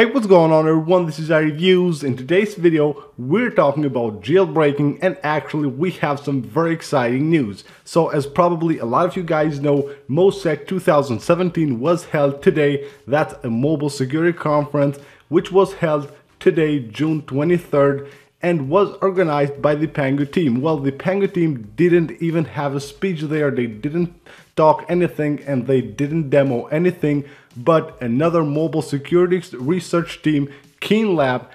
Hey, what's going on everyone, this is iReviews. In today's video we're talking about jailbreaking, and actually we have some very exciting news. So as probably a lot of you guys know, MOSEC2017 was held today. That's a mobile security conference which was held today, June 23rd. And was organized by the Pangu team. Well, the Pangu team didn't even have a speech there, they didn't talk anything and they didn't demo anything, but another mobile security research team, KeenLab,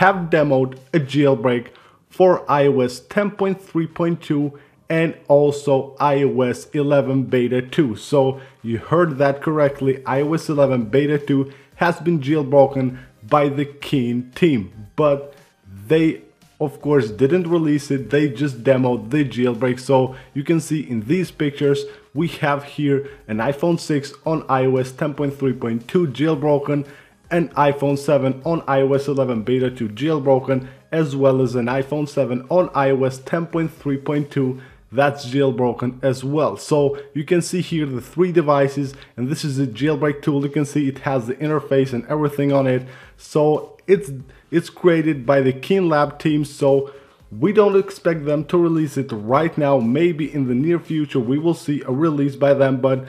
have demoed a jailbreak for iOS 10.3.2 and also iOS 11 beta 2. So you heard that correctly, iOS 11 beta 2 has been jailbroken by the Keen team, but they of course didn't release it, they just demoed the jailbreak. So you can see in these pictures we have here an iPhone 6 on iOS 10.3.2 jailbroken, an iPhone 7 on iOS 11 beta 2 jailbroken, as well as an iPhone 7 on iOS 10.3.2 that's jailbroken as well. So you can see here the three devices, and this is a jailbreak tool. You can see it has the interface and everything on it. So it's created by the KeenLab team, so we don't expect them to release it right now. Maybe in the near future we will see a release by them, but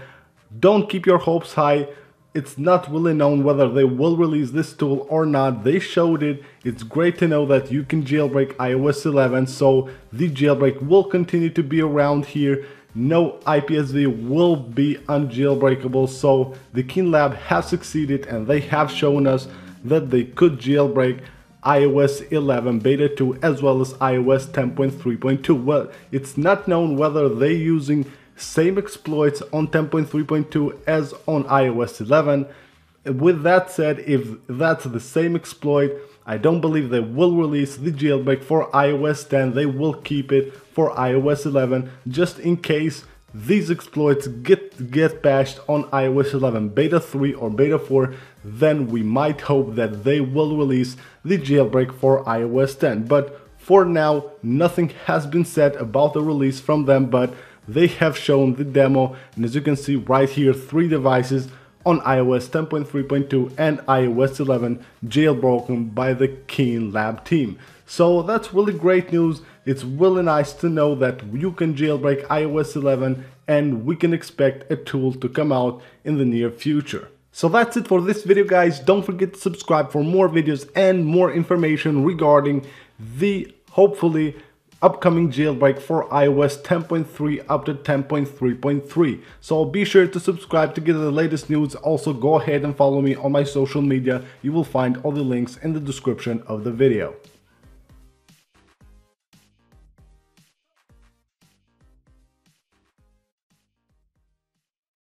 don't keep your hopes high. It's not really known whether they will release this tool or not. They showed it. It's great to know that you can jailbreak iOS 11, so the jailbreak will continue to be around here. No IPSW will be unjailbreakable, so the KeenLab has succeeded and they have shown us that they could jailbreak iOS 11 beta 2 as well as iOS 10.3.2. Well, it's not known whether they're using same exploits on 10.3.2 as on iOS 11. With that said, if that's the same exploit, I don't believe they will release the jailbreak for iOS 10. They will keep it for iOS 11 just in case these exploits get patched on iOS 11 beta 3 or beta 4, then we might hope that they will release the jailbreak for iOS 10. But for now, nothing has been said about the release from them, but they have shown the demo, and as you can see right here, three devices on iOS 10.3.2 and iOS 11 jailbroken by the KeenLab team. So that's really great news. It's really nice to know that you can jailbreak iOS 11 and we can expect a tool to come out in the near future. So that's it for this video guys. Don't forget to subscribe for more videos and more information regarding the hopefully upcoming jailbreak for iOS 10.3 up to 10.3.3. So be sure to subscribe to get the latest news. Also go ahead and follow me on my social media. You will find all the links in the description of the video.